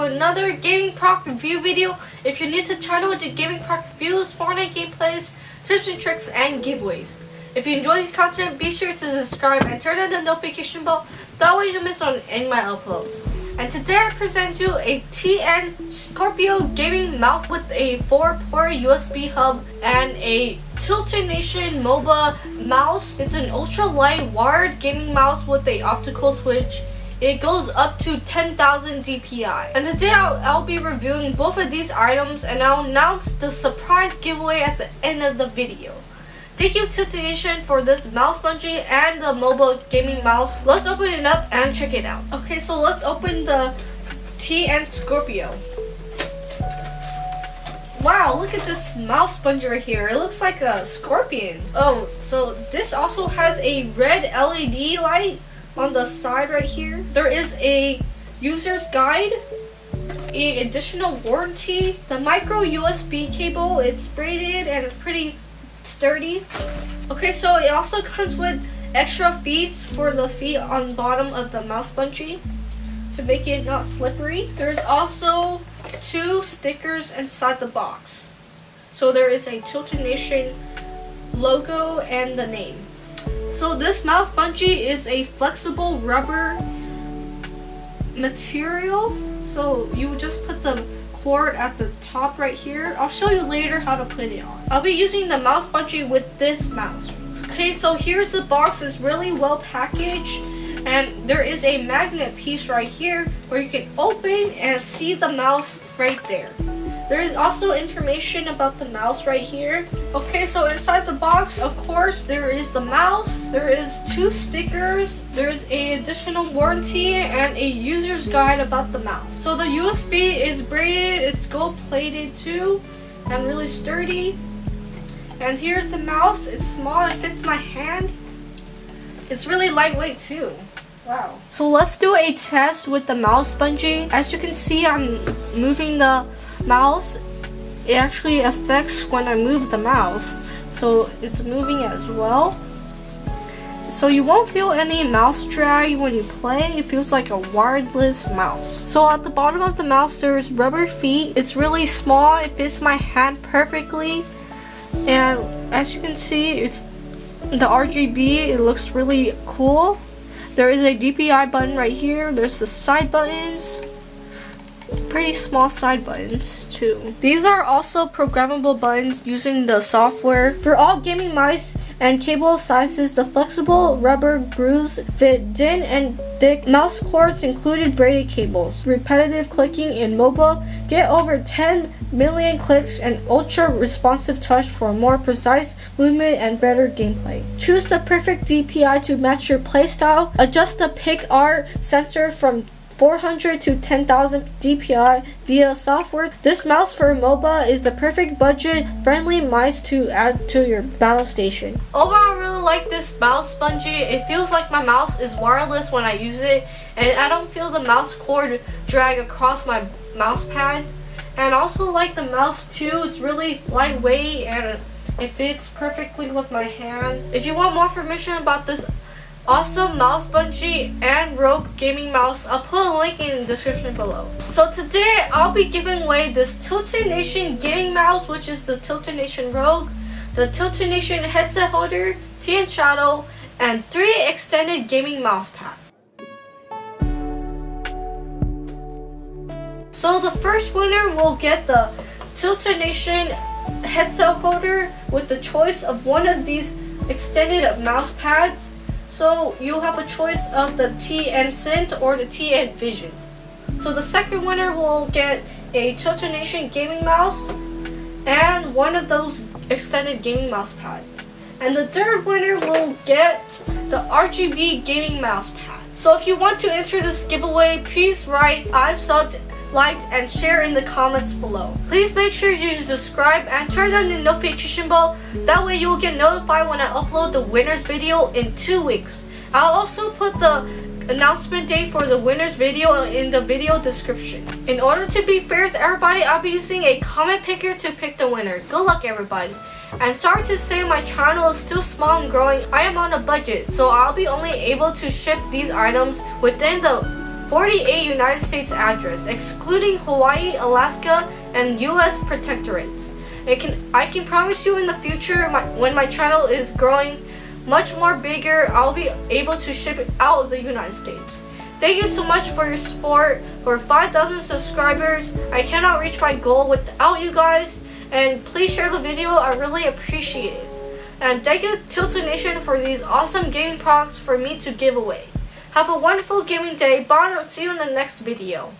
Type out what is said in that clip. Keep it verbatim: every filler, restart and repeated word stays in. to another Gaming Proc review video. If you're new to the channel, the Gaming Proc reviews, Fortnite gameplays, tips and tricks, and giveaways. If you enjoy this content, be sure to subscribe and turn on the notification bell. That way you don't miss on any of my uploads. And today I present you a T N Scorpio gaming mouse with a four port U S B hub and a Tilted Nation MOBA mouse. It's an ultra light wired gaming mouse with a optical switch. It goes up to ten thousand D P I. And today I'll, I'll be reviewing both of these items, and I'll announce the surprise giveaway at the end of the video. Thank you to Tilted Nation for this mouse bungee and the mobile gaming mouse. Let's open it up and check it out. Okay, so let's open the T N Scorpio. Wow, look at this mouse sponge right here. It looks like a scorpion. Oh, so this also has a red L E D light on the side right here. There is a user's guide, an additional warranty, the micro U S B cable. It's braided and it's pretty sturdy. Okay, so it also comes with extra feet for the feet on the bottom of the mouse bungee to make it not slippery. There's also two stickers inside the box. So there is a Tilted Nation logo and the name. So this mouse bungee is a flexible rubber material, so you just put the cord at the top right here. I'll show you later how to put it on. I'll be using the mouse bungee with this mouse. Okay, so here's the box. It's really well packaged, and there is a magnet piece right here where you can open and see the mouse right there. There is also information about the mouse right here. Okay, so inside the box, of course, there is the mouse, there is two stickers, there's a additional warranty, and a user's guide about the mouse. So the U S B is braided, it's gold plated too, and really sturdy. And here's the mouse. It's small, it fits my hand. It's really lightweight too. Wow. So let's do a test with the mouse bungee. As you can see, I'm moving the mouse. It actually affects when I move the mouse, so it's moving as well. So you won't feel any mouse drag when you play. It feels like a wireless mouse. So at the bottom of the mouse, there's rubber feet. It's really small. It fits my hand perfectly, and as you can see, it's the R G B. It looks really cool. There is a D P I button right here. There's the side buttons. Pretty small side buttons too. These are also programmable buttons using the software. For all gaming mice and cable sizes, the flexible rubber grooves fit thin and thick mouse cords, including braided cables. Repetitive clicking in MOBA. Get over ten million clicks and ultra responsive touch for more precise movement and better gameplay. Choose the perfect D P I to match your playstyle. Adjust the P I C R sensor from four hundred to ten thousand D P I via software. This mouse for MOBA is the perfect budget-friendly mice to add to your battle station. Overall, I really like this mouse bungee. It feels like my mouse is wireless when I use it, and I don't feel the mouse cord drag across my mouse pad. And I also like the mouse too. It's really lightweight and it fits perfectly with my hand. If you want more information about this awesome mouse bungee and Rogue gaming mouse, I'll put a link in the description below. So today I'll be giving away this Tilted Nation gaming mouse, which is the Tilted Nation Rogue, the Tilted Nation headset holder, T N Shadow, and three extended gaming mouse pads. So the first winner will get the Tilted Nation headset holder with the choice of one of these extended mouse pads. So you'll have a choice of the T N Synth or the T N Vision. So the second winner will get a Tilted Nation gaming mouse and one of those extended gaming mouse pad. And the third winner will get the R G B gaming mouse pad. So if you want to enter this giveaway, please write "I subbed," liked, and share in the comments below. Please make sure you subscribe and turn on the notification bell. That way you will get notified when I upload the winner's video in two weeks. I'll also put the announcement date for the winner's video in the video description. In order to be fair to everybody, I'll be using a comment picker to pick the winner. Good luck, everybody. And sorry to say, my channel is still small and growing. I am on a budget, so I'll be only able to ship these items within the forty-eight United States address, excluding Hawaii, Alaska, and U S protectorates. It can, I can promise you in the future, my, when my channel is growing much more bigger, I'll be able to ship it out of the United States. Thank you so much for your support. For five thousand subscribers, I cannot reach my goal without you guys. And please share the video, I really appreciate it. And thank you Tilted Nation for these awesome gaming procs for me to give away. Have a wonderful gaming day. Bye, and I'll see you in the next video.